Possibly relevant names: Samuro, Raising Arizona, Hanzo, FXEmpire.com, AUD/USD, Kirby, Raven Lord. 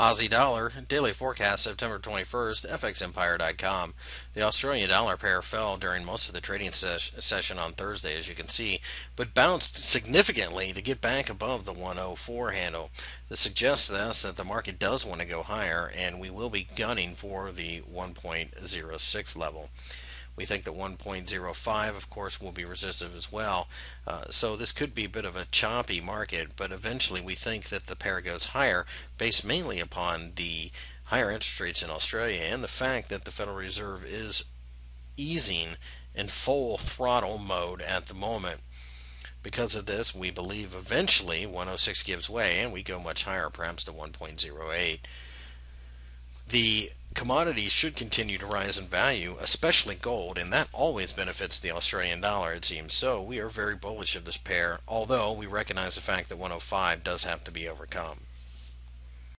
Aussie dollar daily forecast September 21st, FXEmpire.com. The Australian dollar pair fell during most of the trading session on Thursday, as you can see, but bounced significantly to get back above the 104 handle. This suggests to us that the market does want to go higher, and we will be gunning for the 1.06 level. We think that 1.05, of course, will be resistive as well. So this could be a bit of a choppy market, but eventually we think that the pair goes higher, based mainly upon the higher interest rates in Australia and the fact that the Federal Reserve is easing in full throttle mode at the moment. Because of this, we believe eventually 106 gives way and we go much higher, perhaps to 1.08. The commodities should continue to rise in value, especially gold, and that always benefits the Australian dollar, it seems. So we are very bullish of this pair, although we recognize the fact that 105 does have to be overcome.